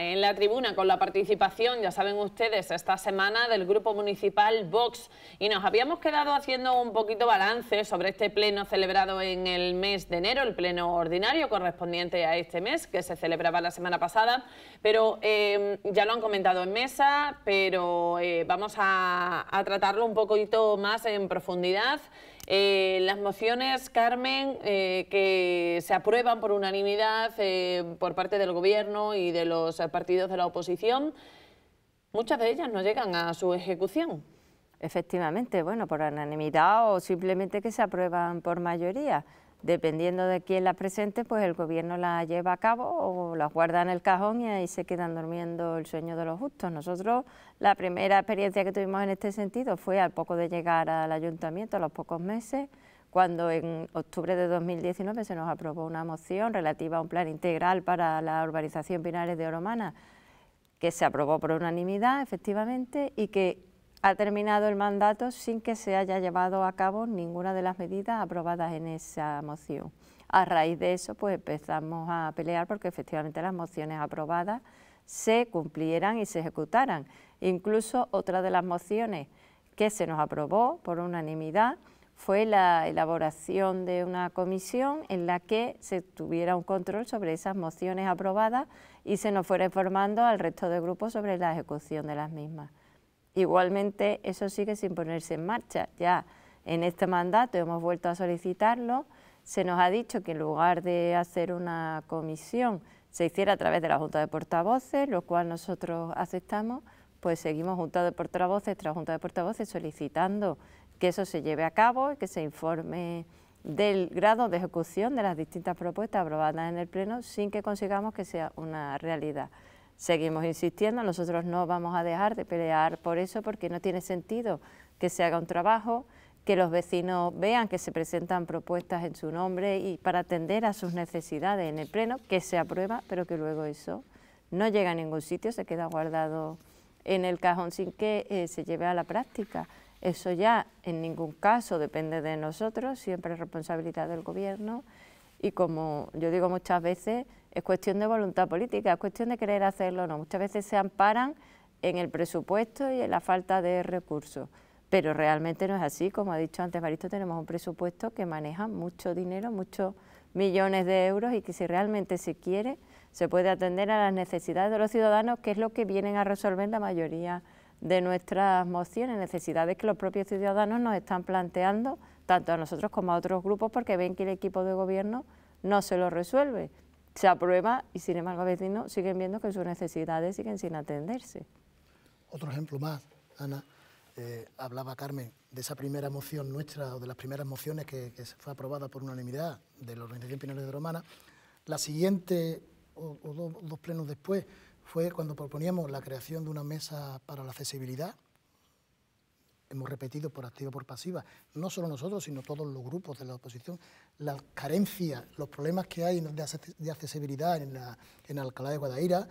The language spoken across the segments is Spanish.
en La Tribuna con la participación, ya saben ustedes, esta semana del Grupo Municipal Vox, y nos habíamos quedado haciendo un poquito balance sobre este pleno celebrado en el mes de enero, el pleno ordinario correspondiente a este mes que se celebraba la semana pasada, pero ya lo han comentado en mesa, pero vamos a tratarlo un poquito más en profundidad. Las mociones, Carmen, que se aprueban por unanimidad por parte del Gobierno y de los partidos de la oposición, muchas de ellas no llegan a su ejecución. Efectivamente, bueno, por unanimidad o simplemente que se aprueban por mayoría. Dependiendo de quién las presente, pues el Gobierno las lleva a cabo o las guarda en el cajón y ahí se quedan durmiendo el sueño de los justos. Nosotros, la primera experiencia que tuvimos en este sentido fue al poco de llegar al ayuntamiento, a los pocos meses, cuando en octubre de 2019 se nos aprobó una moción relativa a un plan integral para la urbanización Pinares de Oromana, que se aprobó por unanimidad, efectivamente, y que ha terminado el mandato sin que se haya llevado a cabo ninguna de las medidas aprobadas en esa moción. A raíz de eso, pues empezamos a pelear porque efectivamente las mociones aprobadas se cumplieran y se ejecutaran. Incluso otra de las mociones que se nos aprobó por unanimidad fue la elaboración de una comisión en la que se tuviera un control sobre esas mociones aprobadas y se nos fuera informando al resto de grupos sobre la ejecución de las mismas. Igualmente, eso sigue sin ponerse en marcha. Ya en este mandato hemos vuelto a solicitarlo. Se nos ha dicho que en lugar de hacer una comisión se hiciera a través de la Junta de Portavoces, lo cual nosotros aceptamos, pues seguimos Junta de Portavoces tras Junta de Portavoces solicitando que eso se lleve a cabo y que se informe del grado de ejecución de las distintas propuestas aprobadas en el Pleno sin que consigamos que sea una realidad. Seguimos insistiendo, nosotros no vamos a dejar de pelear por eso porque no tiene sentido que se haga un trabajo, que los vecinos vean que se presentan propuestas en su nombre y para atender a sus necesidades en el Pleno, que se aprueba, pero que luego eso no llega a ningún sitio, se queda guardado en el cajón sin que se lleve a la práctica. Eso ya en ningún caso depende de nosotros, siempre es responsabilidad del Gobierno y como yo digo muchas veces, es cuestión de voluntad política, es cuestión de querer hacerlo o no. Muchas veces se amparan en el presupuesto y en la falta de recursos, pero realmente no es así. Como ha dicho antes Maristo, tenemos un presupuesto que maneja mucho dinero, muchos millones de euros y que si realmente se quiere, se puede atender a las necesidades de los ciudadanos, que es lo que vienen a resolver la mayoría de nuestras mociones, necesidades que los propios ciudadanos nos están planteando, tanto a nosotros como a otros grupos, porque ven que el equipo de gobierno no se lo resuelve. Se aprueba y sin embargo vecinos siguen viendo que sus necesidades siguen sin atenderse. Otro ejemplo más, Ana, hablaba Carmen de esa primera moción nuestra o de las primeras mociones que fue aprobada por unanimidad de la Organización Pinares de Oromana. La siguiente o dos plenos después fue cuando proponíamos la creación de una mesa para la accesibilidad. Hemos repetido por activa y por pasiva, no solo nosotros, sino todos los grupos de la oposición, las carencias, los problemas que hay de accesibilidad en Alcalá de Guadaíra,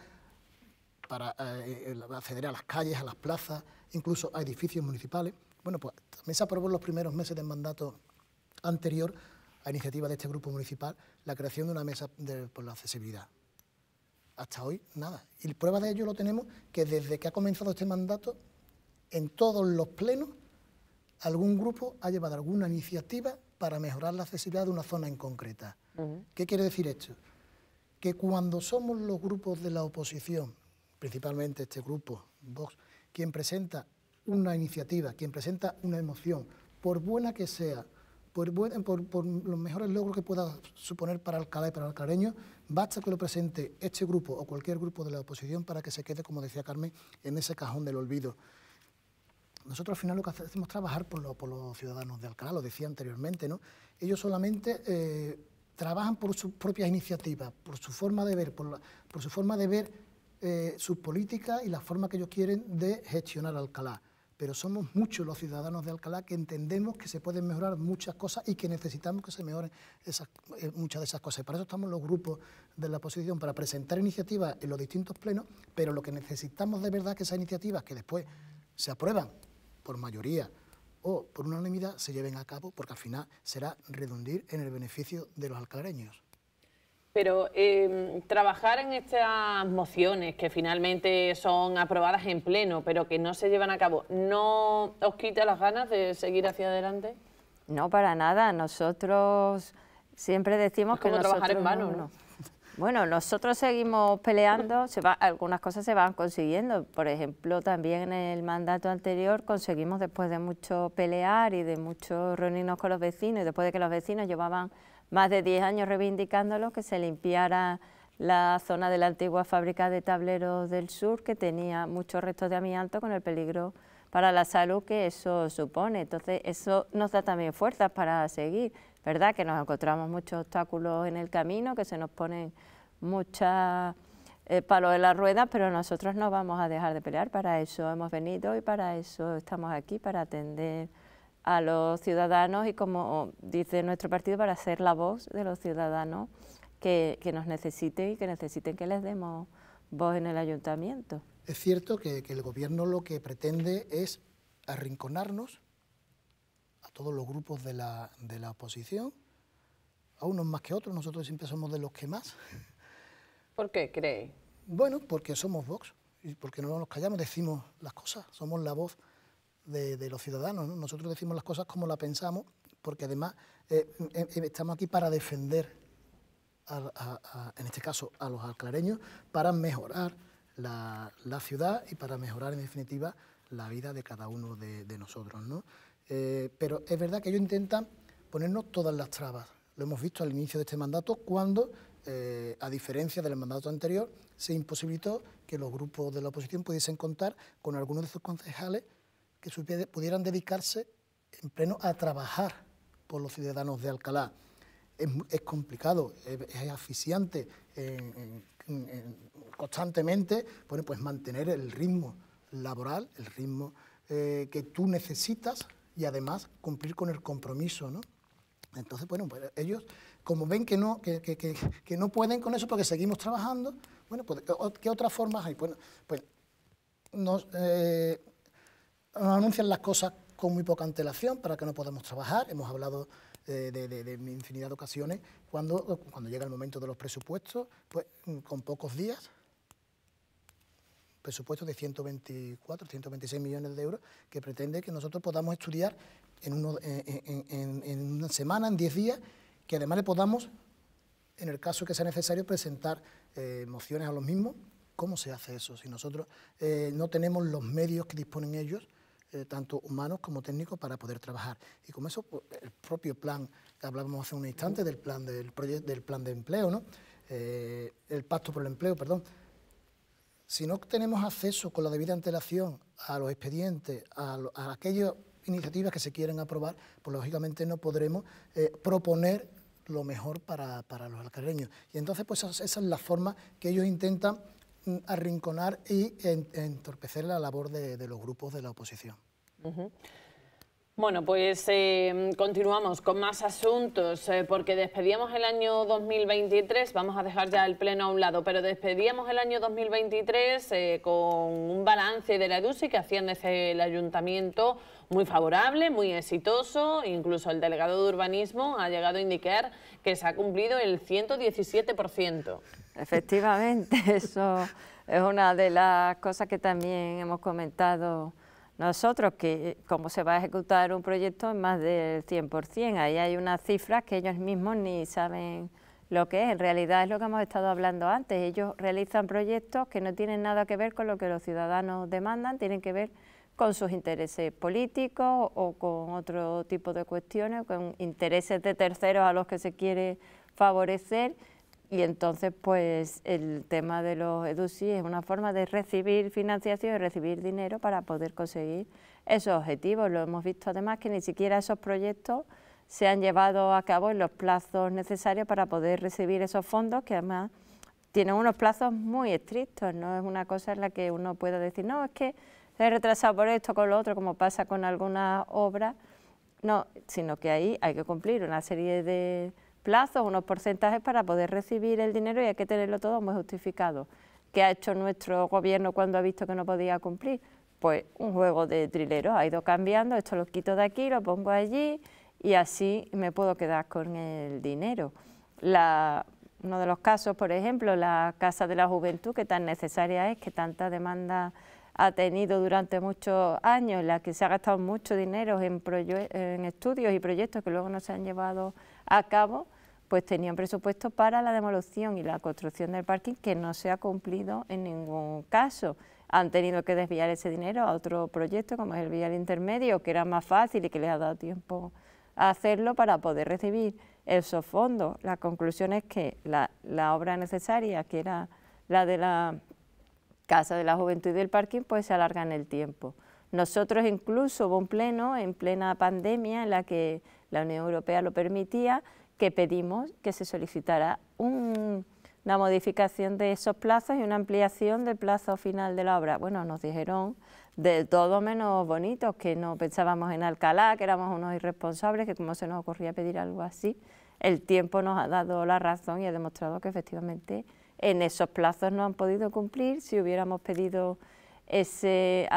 para acceder a las calles, a las plazas, incluso a edificios municipales. Bueno, pues también se aprobó en los primeros meses del mandato anterior, a iniciativa de este grupo municipal, la creación de una mesa por la accesibilidad. Hasta hoy, nada. Y prueba de ello lo tenemos que desde que ha comenzado este mandato, en todos los plenos, algún grupo ha llevado alguna iniciativa para mejorar la accesibilidad de una zona en concreta. ¿Qué quiere decir esto? Que cuando somos los grupos de la oposición, principalmente este grupo, Vox, quien presenta una iniciativa, quien presenta una emoción, por buena que sea, por los mejores logros que pueda suponer para Alcalá y para el alcaleño, basta que lo presente este grupo o cualquier grupo de la oposición para que se quede, como decía Carmen, en ese cajón del olvido. Nosotros al final lo que hacemos es trabajar por los ciudadanos de Alcalá, lo decía anteriormente, ¿no? Ellos solamente trabajan por sus propias iniciativas, por su forma de ver, por su forma de ver sus políticas y la forma que ellos quieren de gestionar Alcalá. Pero somos muchos los ciudadanos de Alcalá que entendemos que se pueden mejorar muchas cosas y que necesitamos que se mejoren muchas de esas cosas. Y para eso estamos los grupos de la oposición, para presentar iniciativas en los distintos plenos, pero lo que necesitamos de verdad es que esas iniciativas que después se aprueban por mayoría o por unanimidad se lleven a cabo, porque al final será redundir en el beneficio de los alcalareños. Pero trabajar en estas mociones que finalmente son aprobadas en pleno, pero que no se llevan a cabo, ¿no os quita las ganas de seguir hacia adelante? No, para nada. Nosotros siempre decimos que nosotros... trabajar en vano, ¿no? Bueno, nosotros seguimos peleando, algunas cosas se van consiguiendo. Por ejemplo, también en el mandato anterior conseguimos, después de mucho pelear y de mucho reunirnos con los vecinos, y después de que los vecinos llevaban más de 10 años reivindicándolo, que se limpiara la zona de la antigua fábrica de tableros del sur, que tenía muchos restos de amianto con el peligro para la salud que eso supone. Entonces, eso nos da también fuerzas para seguir. Verdad que nos encontramos muchos obstáculos en el camino, que se nos ponen muchas palos en las ruedas, pero nosotros no vamos a dejar de pelear. Para eso hemos venido y para eso estamos aquí, para atender a los ciudadanos y, como dice nuestro partido, para ser la voz de los ciudadanos que nos necesiten y que necesiten que les demos voz en el ayuntamiento. Es cierto que el gobierno lo que pretende es arrinconarnos a todos los grupos de la oposición, a unos más que otros. Nosotros siempre somos de los que más. ¿Por qué cree? Bueno, porque somos Vox y porque no nos callamos, decimos las cosas, somos la voz de los ciudadanos, ¿no? Nosotros decimos las cosas como las pensamos, porque además estamos aquí para defender, en este caso, a los alcalareños, para mejorar la ciudad y para mejorar, en definitiva, la vida de cada uno de nosotros, ¿no? Pero es verdad que ellos intentan ponernos todas las trabas. Lo hemos visto al inicio de este mandato, cuando, a diferencia del mandato anterior, se imposibilitó que los grupos de la oposición pudiesen contar con algunos de sus concejales que pudieran dedicarse en pleno a trabajar por los ciudadanos de Alcalá. Es complicado, es asfixiante constantemente, bueno, pues mantener el ritmo laboral, el ritmo que tú necesitas, y además cumplir con el compromiso, ¿no? Entonces, bueno, pues ellos, como ven que no pueden con eso porque seguimos trabajando, bueno, pues ¿qué otras formas hay? Bueno, pues nos anuncian las cosas con muy poca antelación para que no podamos trabajar. Hemos hablado de infinidad de ocasiones, cuando llega el momento de los presupuestos, pues con pocos días, presupuesto de 124, 126 millones de euros, que pretende que nosotros podamos estudiar en una semana, en 10 días, que además le podamos, en el caso que sea necesario, presentar mociones a los mismos. ¿Cómo se hace eso si nosotros no tenemos los medios que disponen ellos, tanto humanos como técnicos, para poder trabajar? Y como eso, pues, el propio plan, que hablábamos hace un instante del plan de empleo, ¿no? El pacto por el empleo, perdón. Si no tenemos acceso con la debida antelación a los expedientes, a aquellas iniciativas que se quieren aprobar, pues lógicamente no podremos proponer lo mejor para los alcalareños. Y entonces, pues esa es la forma que ellos intentan arrinconar y entorpecer la labor de los grupos de la oposición. Bueno, pues continuamos con más asuntos, porque despedíamos el año 2023, vamos a dejar ya el pleno a un lado, pero despedíamos el año 2023 con un balance de la EDUSI que hacían desde el ayuntamiento muy favorable, muy exitoso. Incluso el delegado de urbanismo ha llegado a indicar que se ha cumplido el 117%. Efectivamente, eso es una de las cosas que también hemos comentado nosotros, que como se va a ejecutar un proyecto en más del 100%, ahí hay unas cifras que ellos mismos ni saben lo que es. En realidad es lo que hemos estado hablando antes. Ellos realizan proyectos que no tienen nada que ver con lo que los ciudadanos demandan, tienen que ver con sus intereses políticos o con otro tipo de cuestiones, con intereses de terceros a los que se quiere favorecer. Y entonces, pues, el tema de los EDUSI es una forma de recibir financiación y recibir dinero para poder conseguir esos objetivos. Lo hemos visto, además, que ni siquiera esos proyectos se han llevado a cabo en los plazos necesarios para poder recibir esos fondos, que además tienen unos plazos muy estrictos. No es una cosa en la que uno pueda decir, no, es que se ha retrasado por esto, con lo otro, como pasa con algunas obras. No, sino que ahí hay que cumplir una serie de plazos, unos porcentajes para poder recibir el dinero, y hay que tenerlo todo muy justificado. ¿Qué ha hecho nuestro gobierno cuando ha visto que no podía cumplir? Pues un juego de trileros, ha ido cambiando, esto lo quito de aquí, lo pongo allí y así me puedo quedar con el dinero. La Uno de los casos, por ejemplo, la Casa de la Juventud, que tan necesaria es, que tanta demanda ha tenido durante muchos años, en la que se ha gastado mucho dinero en estudios y proyectos que luego no se han llevado a cabo, pues tenía un presupuesto para la demolición y la construcción del parking que no se ha cumplido en ningún caso. Han tenido que desviar ese dinero a otro proyecto, como es el vial intermedio, que era más fácil y que les ha dado tiempo a hacerlo para poder recibir esos fondos. La conclusión es que la obra necesaria, que era la de la Casa de la Juventud y del parking, pues se alarga en el tiempo. Nosotros incluso hubo un pleno en plena pandemia en la que la Unión Europea lo permitía, que pedimos que se solicitara una modificación de esos plazos y una ampliación del plazo final de la obra. Bueno, nos dijeron de todo menos bonitos, que no pensábamos en Alcalá, que éramos unos irresponsables, que cómo se nos ocurría pedir algo así. El tiempo nos ha dado la razón y ha demostrado que efectivamente en esos plazos no han podido cumplir. Si hubiéramos pedido ese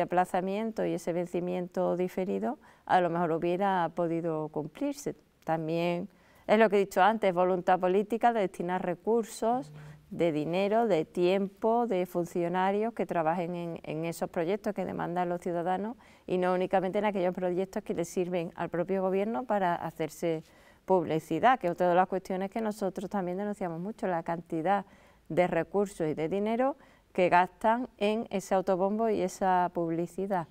aplazamiento y ese vencimiento diferido, a lo mejor hubiera podido cumplirse. También es lo que he dicho antes, voluntad política de destinar recursos, de dinero, de tiempo, de funcionarios que trabajen en esos proyectos que demandan los ciudadanos y no únicamente en aquellos proyectos que les sirven al propio gobierno para hacerse publicidad, que es otra de las cuestiones que nosotros también denunciamos mucho, la cantidad de recursos y de dinero que gastan en ese autobombo y esa publicidad.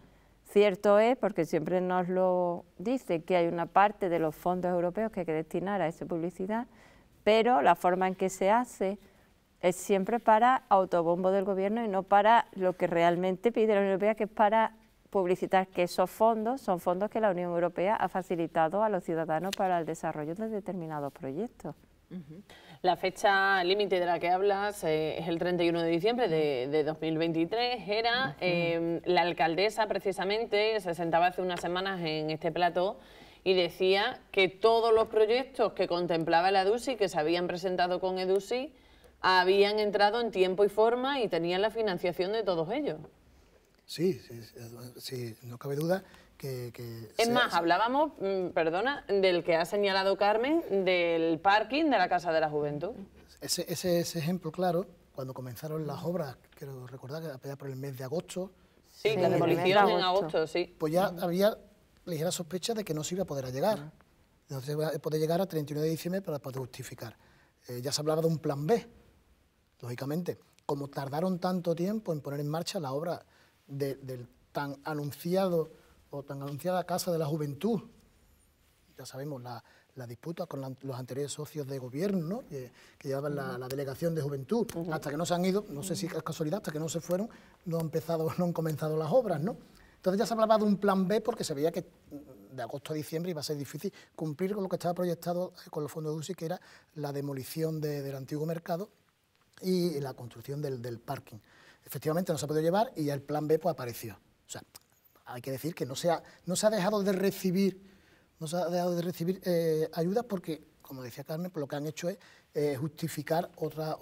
Cierto es, porque siempre nos lo dice, que hay una parte de los fondos europeos que hay que destinar a esa publicidad, pero la forma en que se hace es siempre para autobombo del gobierno y no para lo que realmente pide la Unión Europea, que es para publicitar que esos fondos son fondos que la Unión Europea ha facilitado a los ciudadanos para el desarrollo de determinados proyectos. La fecha límite de la que hablas es el 31 de diciembre de 2023, era la alcaldesa precisamente, se sentaba hace unas semanas en este plató y decía que todos los proyectos que contemplaba la EDUSI, que se habían presentado con EDUSI, habían entrado en tiempo y forma y tenían la financiación de todos ellos. Sí, no cabe duda. Es más, hablábamos, perdona, del que ha señalado Carmen, del parking de la Casa de la Juventud. Ese ejemplo, claro, cuando comenzaron las obras, quiero recordar que era por el mes de agosto. Sí, la demolición en agosto, sí. Pues ya había ligera sospecha de que no se iba a poder llegar. No se iba a poder llegar a 31 de diciembre para poder justificar. Ya se hablaba de un plan B, lógicamente. Como tardaron tanto tiempo en poner en marcha la obra del tan anunciado o tan anunciada Casa de la Juventud, ya sabemos la disputa con los anteriores socios de gobierno, ¿no? que llevaban la delegación de juventud, hasta que no se han ido, no sé si es casualidad, hasta que no se fueron, no han comenzado las obras, ¿no? Entonces ya se hablaba de un plan B porque se veía que de agosto a diciembre iba a ser difícil cumplir con lo que estaba proyectado con los fondos de DUSI, que era la demolición del antiguo mercado y la construcción del parking. Efectivamente no se ha podido llevar y ya el plan B pues apareció. O sea, hay que decir que no se ha dejado de recibir ayudas porque, como decía Carmen, pues lo que han hecho es justificar otra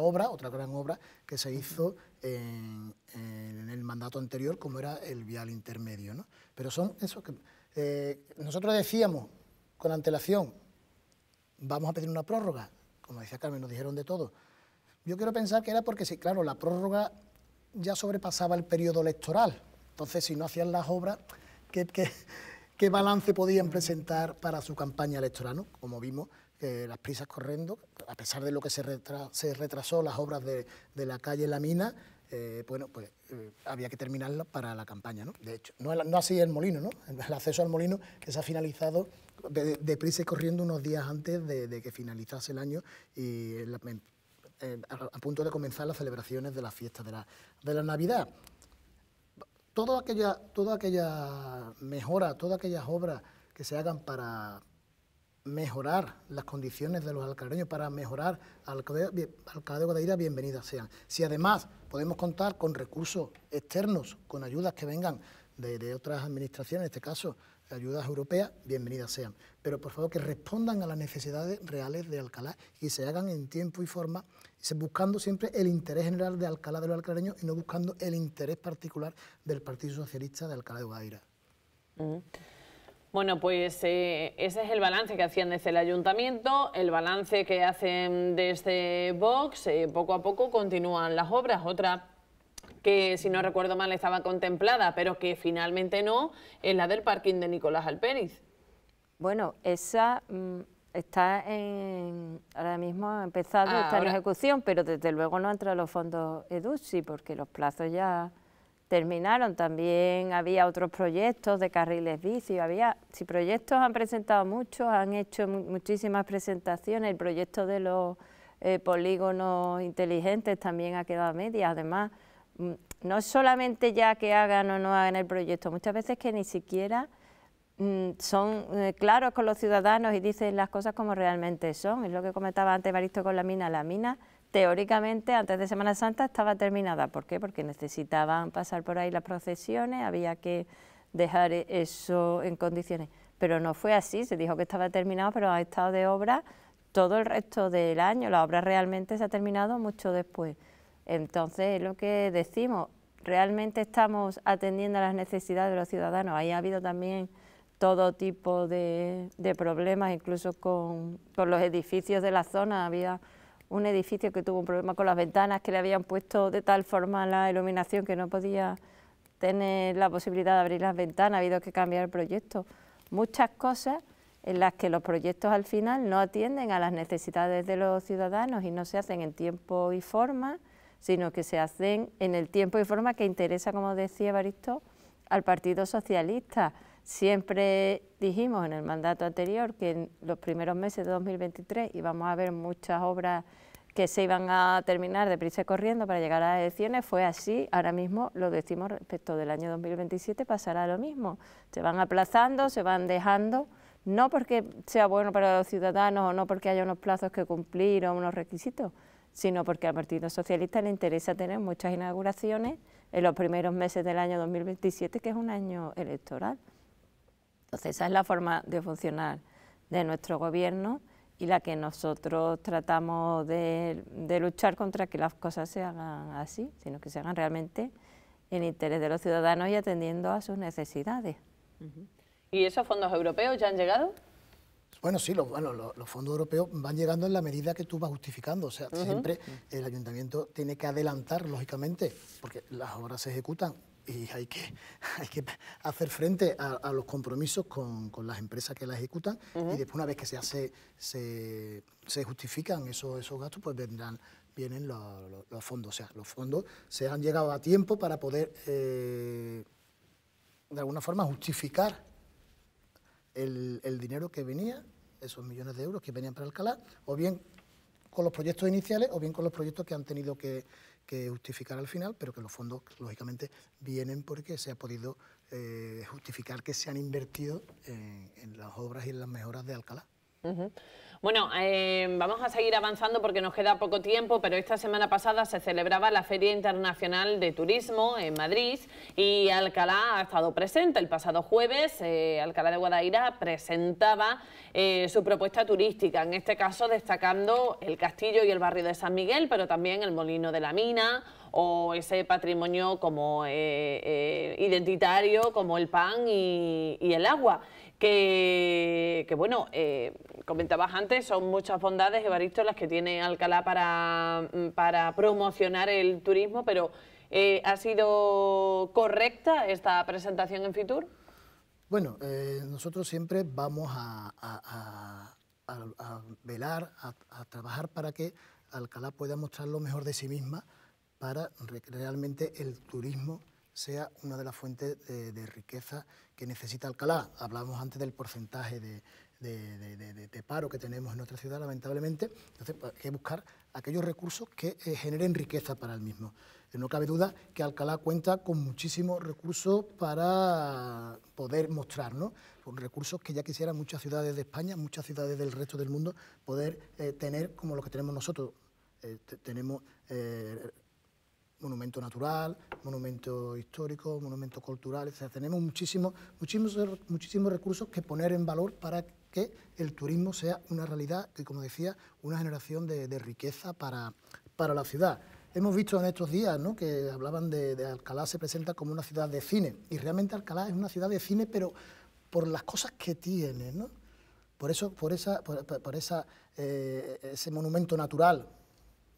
obra, otra gran obra que se hizo en el mandato anterior, como era el vial intermedio, ¿no? Pero son esos que nosotros decíamos con antelación, vamos a pedir una prórroga, como decía Carmen, nos dijeron de todo. Yo quiero pensar que era porque, sí, claro, la prórroga ya sobrepasaba el periodo electoral. Entonces, si no hacían las obras, ¿qué balance podían presentar para su campaña electoral, ¿no? Como vimos, las prisas corriendo, a pesar de lo que se retrasó las obras de la calle La Mina, bueno, pues había que terminarla para la campaña, ¿no? De hecho, no así el molino, ¿no? El acceso al molino que se ha finalizado deprisa y corriendo unos días antes de que finalizase el año y a punto de comenzar las celebraciones de las fiestas de la Navidad. Toda aquella mejora, todas aquellas obras que se hagan para mejorar las condiciones de los alcaldeños, para mejorar al Alcalá de Guadaíra, bienvenidas sean. Si además podemos contar con recursos externos, con ayudas que vengan de otras administraciones, en este caso ayudas europeas, bienvenidas sean. Pero por favor que respondan a las necesidades reales de Alcalá y se hagan en tiempo y forma, buscando siempre el interés general de Alcalá de los alcalareños y no buscando el interés particular del Partido Socialista de Alcalá de Guadaíra. Bueno, pues ese es el balance que hacían desde el ayuntamiento, el balance que hacen desde Vox. Poco a poco continúan las obras. Otra que, si no recuerdo mal, estaba contemplada, pero que finalmente no, es la del parking de Nicolás Alperiz. Bueno, esa está ahora mismo ha empezado, está en ejecución, pero desde luego no entra los fondos EDUSI porque los plazos ya terminaron. También había otros proyectos de carriles bici, si proyectos han presentado muchos, han hecho muchísimas presentaciones. El proyecto de los polígonos inteligentes también ha quedado a medias. Además, no solamente ya que hagan o no hagan el proyecto, muchas veces que ni siquiera son claros con los ciudadanos y dicen las cosas como realmente son. Es lo que comentaba antes Baristo con la mina. La mina, teóricamente, antes de Semana Santa estaba terminada. ¿Por qué? Porque necesitaban pasar por ahí las procesiones, había que dejar eso en condiciones. Pero no fue así, se dijo que estaba terminado, pero ha estado de obra todo el resto del año. La obra realmente se ha terminado mucho después. Entonces, es lo que decimos, realmente estamos atendiendo a las necesidades de los ciudadanos. Ahí ha habido también todo tipo de problemas, incluso con los edificios de la zona. Había un edificio que tuvo un problema con las ventanas, que le habían puesto de tal forma la iluminación que no podía tener la posibilidad de abrir las ventanas, ha habido que cambiar el proyecto. Muchas cosas en las que los proyectos al final no atienden a las necesidades de los ciudadanos y no se hacen en tiempo y forma, sino que se hacen en el tiempo y forma que interesa, como decía Baristo, al Partido Socialista. Siempre dijimos en el mandato anterior que en los primeros meses de 2023 íbamos a ver muchas obras que se iban a terminar deprisa y corriendo para llegar a las elecciones. Fue así, ahora mismo lo decimos respecto del año 2027, pasará lo mismo. Se van aplazando, se van dejando, no porque sea bueno para los ciudadanos o no porque haya unos plazos que cumplir o unos requisitos, sino porque al Partido Socialista le interesa tener muchas inauguraciones en los primeros meses del año 2027, que es un año electoral. Entonces, esa es la forma de funcionar de nuestro gobierno y la que nosotros tratamos de luchar contra, que las cosas se hagan así, sino que se hagan realmente en interés de los ciudadanos y atendiendo a sus necesidades. ¿Y esos fondos europeos ya han llegado? Bueno, sí, los fondos europeos van llegando en la medida que tú vas justificando. O sea, siempre el ayuntamiento tiene que adelantar, lógicamente, porque las obras se ejecutan y hay que hacer frente a los compromisos con las empresas que las ejecutan, y después, una vez que se hace, se justifican esos gastos, pues vienen los fondos. O sea, los fondos se han llegado a tiempo para poder, de alguna forma, justificar el dinero que venía, esos millones de euros que venían para Alcalá, o bien con los proyectos iniciales o bien con los proyectos que han tenido que justificar al final, pero que los fondos, lógicamente, vienen porque se ha podido justificar que se han invertido en las obras y en las mejoras de Alcalá. Bueno, vamos a seguir avanzando porque nos queda poco tiempo, pero esta semana pasada se celebraba la Feria Internacional de Turismo en Madrid y Alcalá ha estado presente. El pasado jueves, Alcalá de Guadaíra presentaba su propuesta turística, en este caso destacando el castillo y el barrio de San Miguel, pero también el Molino de la Mina o ese patrimonio como identitario como el pan y el agua. Que bueno, comentabas antes, son muchas bondades, Evaristo, las que tiene Alcalá para promocionar el turismo, pero ¿ha sido correcta esta presentación en FITUR? Bueno, nosotros siempre vamos a velar, a trabajar para que Alcalá pueda mostrar lo mejor de sí misma para que realmente el turismo sea una de las fuentes de riqueza que necesita Alcalá. Hablábamos antes del porcentaje de paro que tenemos en nuestra ciudad, lamentablemente. Entonces, pues, hay que buscar aquellos recursos que generen riqueza para el mismo. No cabe duda que Alcalá cuenta con muchísimos recursos para poder mostrar, ¿no? Con recursos que ya quisieran muchas ciudades de España, muchas ciudades del resto del mundo, poder tener como lo que tenemos nosotros. Tenemos monumento natural, monumento histórico, monumento cultural, o sea, tenemos muchísimos recursos que poner en valor para que el turismo sea una realidad y, como decía, una generación de riqueza para la ciudad. Hemos visto en estos días, ¿no?, que hablaban de Alcalá se presenta como una ciudad de cine, y realmente Alcalá es una ciudad de cine, pero por las cosas que tiene, ¿no? Por eso, ese monumento natural,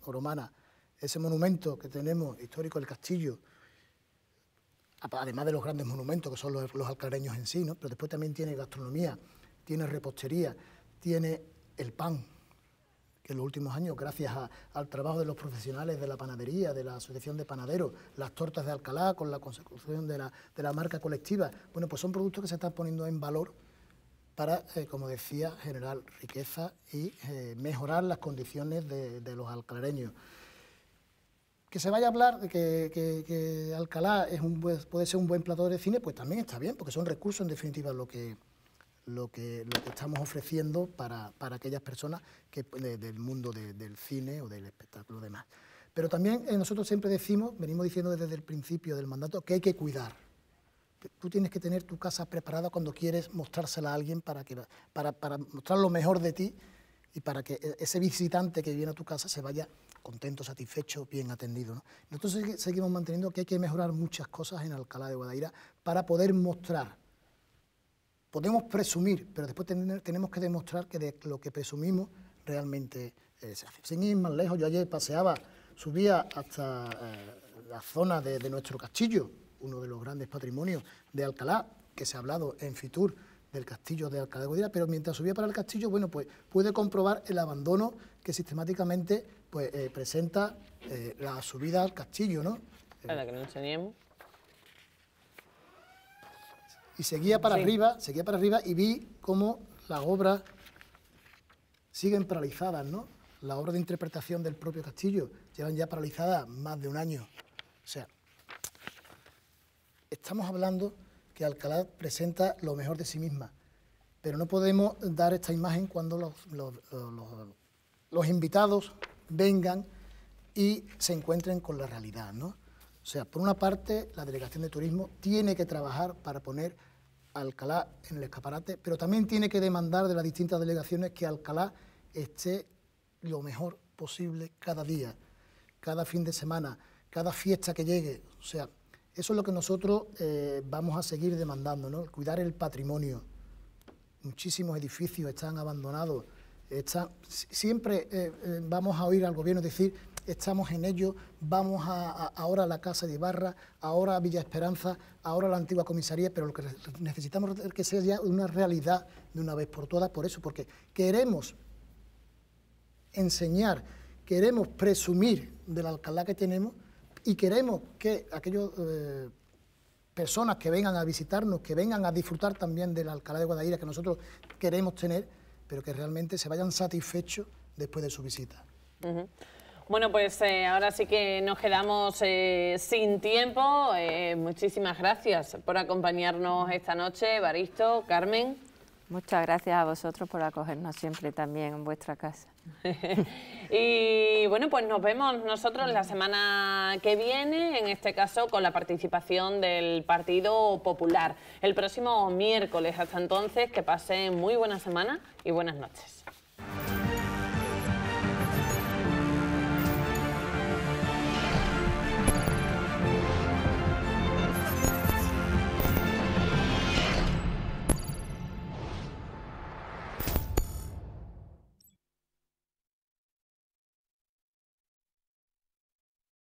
Oromana, ese monumento que tenemos histórico, el castillo, además de los grandes monumentos que son los alcareños en sí, ¿no? Pero después también tiene gastronomía, tiene repostería, tiene el pan, que en los últimos años, gracias al trabajo de los profesionales de la panadería, de la asociación de panaderos, las tortas de Alcalá, con la consecución de la marca colectiva, bueno, pues son productos que se están poniendo en valor para, como decía, generar riqueza y mejorar las condiciones de los alcalareños. Que se vaya a hablar de que Alcalá es puede ser un buen plato de cine, pues también está bien, porque son recursos, en definitiva, lo que estamos ofreciendo para aquellas personas que del mundo del cine o del espectáculo demás. Pero también nosotros siempre decimos, venimos diciendo desde el principio del mandato, que hay que cuidar. Tú tienes que tener tu casa preparada cuando quieres mostrársela a alguien para mostrar lo mejor de ti y para que ese visitante que viene a tu casa se vaya contento, satisfecho, bien atendido, ¿no? Nosotros seguimos manteniendo que hay que mejorar muchas cosas en Alcalá de Guadaíra para poder mostrar. Podemos presumir, pero después tenemos que demostrar que de lo que presumimos realmente se hace. Sin ir más lejos, yo ayer paseaba, subía hasta la zona de nuestro castillo, uno de los grandes patrimonios de Alcalá, que se ha hablado en FITUR del castillo de Alcalá de Guadaíra, pero mientras subía para el castillo, bueno, pues pude comprobar el abandono que sistemáticamente pues, presenta la subida al castillo, ¿no? A la que no enseñemos. Y seguía para arriba y vi cómo las obras siguen paralizadas, ¿no? Las obras de interpretación del propio castillo llevan ya paralizadas más de un año. O sea, estamos hablando que Alcalá presenta lo mejor de sí misma, pero no podemos dar esta imagen cuando los invitados vengan y se encuentren con la realidad, ¿no? O sea, por una parte, la Delegación de Turismo tiene que trabajar para poner Alcalá en el escaparate, pero también tiene que demandar de las distintas delegaciones que Alcalá esté lo mejor posible cada día, cada fin de semana, cada fiesta que llegue. O sea, eso es lo que nosotros vamos a seguir demandando, ¿no? Cuidar el patrimonio. Muchísimos edificios están abandonados. Siempre vamos a oír al gobierno decir, estamos en ello, vamos ahora a la Casa de Ibarra, ahora a Villa Esperanza, ahora a la antigua comisaría, pero lo que necesitamos es que sea ya una realidad de una vez por todas, por eso, porque queremos enseñar, queremos presumir de la Alcalá que tenemos y queremos que aquellos personas que vengan a visitarnos, que vengan a disfrutar también de la Alcalá de Guadaíra que nosotros queremos tener, pero que realmente se vayan satisfechos después de su visita. Uh-huh. Bueno, pues ahora sí que nos quedamos sin tiempo. Muchísimas gracias por acompañarnos esta noche, Baristo, Carmen. Muchas gracias a vosotros por acogernos siempre también en vuestra casa. Y bueno, pues nos vemos nosotros la semana que viene, en este caso con la participación del Partido Popular, el próximo miércoles. Hasta entonces, que pasen muy buena semana y buenas noches.